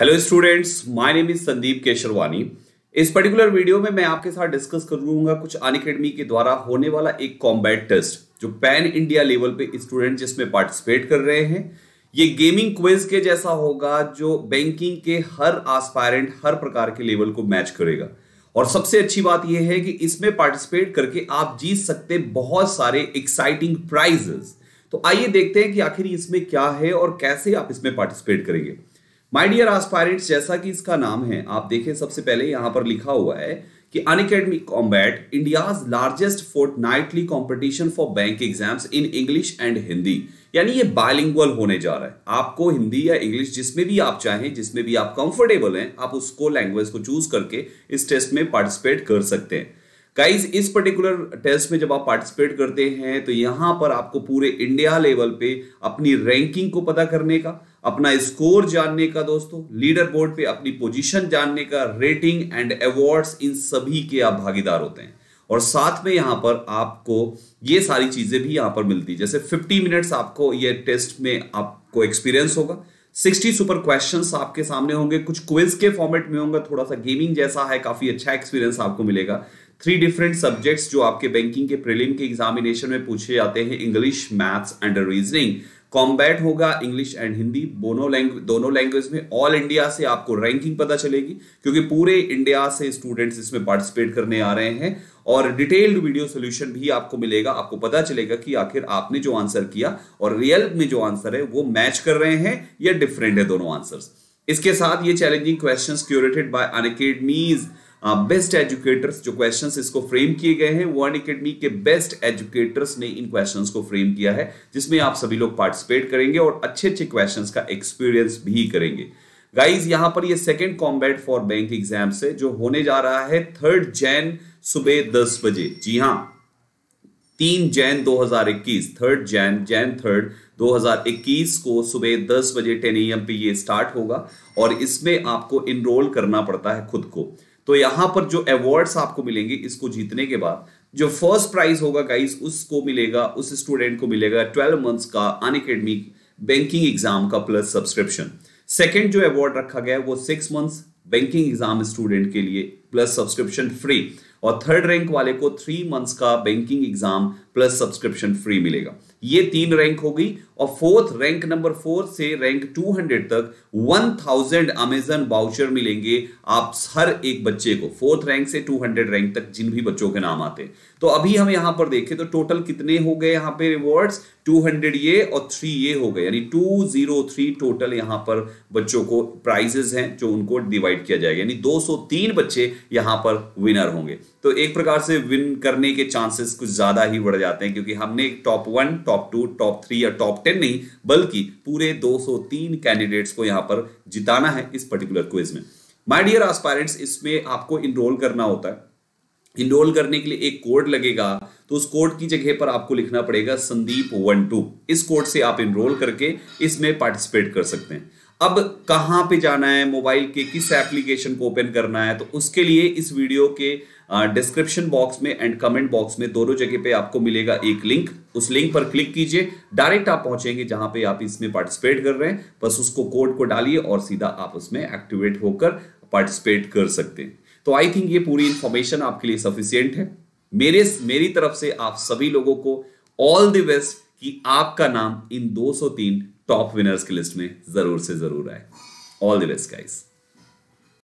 Hello students, my name is Sandeep Kesharwani. इस particular video में मैं आपके साथ डिस्कस करूंगा कुछ अनअकैडमी के द्वारा होने वाला एक कॉम्बैट टेस्ट जो पैन इंडिया लेवल पे स्टूडेंट जिसमें पार्टिसिपेट कर रहे हैं। ये गेमिंग क्विज के जैसा होगा जो बैंकिंग के हर एस्पायरेंट हर प्रकार के लेवल को मैच करेगा। और सबसे अच्छी बात यह है कि इसमें पार्टिसिपेट करके आप जीत सकते बहुत सारे एक्साइटिंग प्राइजेस। तो आइए देखते हैं कि आखिर इसमें क्या है और कैसे आप इसमें पार्टिसिपेट करेंगे। माय डियर एस्पायरेंट्स, जैसा कि इसका नाम है, आप देखें सबसे पहले यहां पर लिखा हुआ है कि Unacademy combat India's largest fortnightly competition for bank exams in English and Hindi. यानी ये बायलिंगुअल होने जा रहा है। आपको हिंदी या इंग्लिश जिसमें भी आप चाहें, जिसमें भी आप कंफर्टेबल हैं, आप उसको लैंग्वेज को चूज करके इस टेस्ट में पार्टिसिपेट कर सकते हैं। गाइज, इस पर्टिकुलर टेस्ट में जब आप पार्टिसिपेट करते हैं तो यहाँ पर आपको पूरे इंडिया लेवल पे अपनी रैंकिंग को पता करने का, अपना स्कोर जानने का, दोस्तों लीडर बोर्ड पे अपनी पोजीशन जानने का, रेटिंग एंड अवार्ड्स, इन सभी के आप भागीदार होते हैं। और साथ में यहाँ पर आपको ये सारी चीज़ें भी यहाँ पर मिलती है। जैसे 50 मिनट्स आपको ये टेस्ट में आपको एक्सपीरियंस होगा। 60 सुपर क्वेश्चंस आपके सामने होंगे, कुछ क्विज के फॉर्मेट में होंगे, थोड़ा सा गेमिंग जैसा है। काफ़ी अच्छा एक्सपीरियंस आपको मिलेगा। 3 डिफरेंट सब्जेक्ट्स जो आपके बैंकिंग के प्रीलिम के एग्जामिनेशन में पूछे जाते हैं, English, maths and reasoning. Combat होगा इंग्लिश एंड हिंदी दोनों लैंग्वेज में। ऑल इंडिया से आपको रैंकिंग पता चलेगी क्योंकि पूरे इंडिया से स्टूडेंट्स इसमें पार्टिसिपेट करने आ रहे हैं। और डिटेल्ड वीडियो सोल्यूशन भी आपको मिलेगा। आपको पता चलेगा कि आखिर आपने जो आंसर किया और रियल में जो आंसर है वो मैच कर रहे हैं या डिफरेंट है दोनों आंसर्स। इसके साथ ये challenging questions curated by Unacademy's best educators, जो क्वेश्चंस इसको फ्रेम किए गए हैं वो अनअकैडमी के बेस्ट एजुकेटर्स ने इन क्वेश्चंस को फ्रेम किया है, जिसमें आप सभी लोग पार्टिसिपेट करेंगे और अच्छे अच्छे क्वेश्चंस का एक्सपीरियंस भी करेंगे। गाइज, यहाँ पर ये second combat for bank exams है जो होने जा रहा है 3 जैन सुबह 10 बजे। जी हाँ, 3 जैन 2021, 3 जैन 2021 को सुबह 10 बजे 10 AM पे ये स्टार्ट होगा। और इसमें आपको इनरोल करना पड़ता है खुद को। तो यहाँ पर जो अवार्ड्स आपको मिलेंगे इसको जीतने के बाद जो फर्स्ट प्राइज होगा गाइस, उसको मिलेगा, उस स्टूडेंट को मिलेगा 12 मंथ्स का अनअकैडमी बैंकिंग एग्जाम का प्लस सब्सक्रिप्शन। सेकंड जो अवार्ड रखा गया है वो 6 मंथ्स बैंकिंग एग्जाम स्टूडेंट के लिए प्लस सब्सक्रिप्शन फ्री। और थर्ड रैंक वाले को 3 मंथ्स का banking exam plus subscription free मिलेगा। ये 3 रैंक हो गई। और फोर्थ रैंक नंबर 4 से रैंक 200 तक 1000 अमेजन वाउचर मिलेंगे आप हर एक बच्चे को। फोर्थ रैंक से 200 रैंक तक जिन भी बच्चों के नाम आते। तो अभी हम यहां पर देखें तो टोटल कितने हो गए यहाँ पे रिवॉर्ड्स, 200 ये और 3 ये हो गए, यानी 203 टोटल यहाँ पर बच्चों को प्राइजेस हैं जो उनको डिवाइड किया जाएगा। यानी 203 बच्चे यहाँ पर विनर होंगे। तो एक प्रकार से विन करने के चांसेस कुछ ज्यादा ही बढ़ जाते हैं क्योंकि हमने टॉप 1, टॉप 2, टॉप 3 या टॉप 10 नहीं बल्कि पूरे 203 कैंडिडेट्स को यहां पर जिताना है इस पर्टिकुलर क्विज में। माय डियर एस्पायरेंट्स, इसमें आपको इनरोल करना होता है। इनरोल करने के लिए एक कोड लगेगा, तो उस कोड की जगह पर आपको लिखना पड़ेगा संदीप 12। इस कोड से आप इनरोल करके इसमें पार्टिसिपेट कर सकते हैं। अब कहाँ पे जाना है, मोबाइल के किस एप्लीकेशन को ओपन करना है, तो उसके लिए इस वीडियो के डिस्क्रिप्शन बॉक्स में एंड कमेंट बॉक्स में दोनों जगह पे आपको मिलेगा एक लिंक। उस लिंक पर क्लिक कीजिए, डायरेक्ट आप पहुंचेंगे जहां पे आप इसमें पार्टिसिपेट कर रहे हैं। बस उसको कोड को डालिए और सीधा आप उसमें एक्टिवेट होकर पार्टिसिपेट कर सकते हैं। तो आई थिंक ये पूरी इंफॉर्मेशन आपके लिए सफिशियंट है। मेरी तरफ से आप सभी लोगों को ऑल द बेस्ट कि आपका नाम इन 203 टॉप विनर्स की लिस्ट में जरूर से जरूर आए। All the best guys.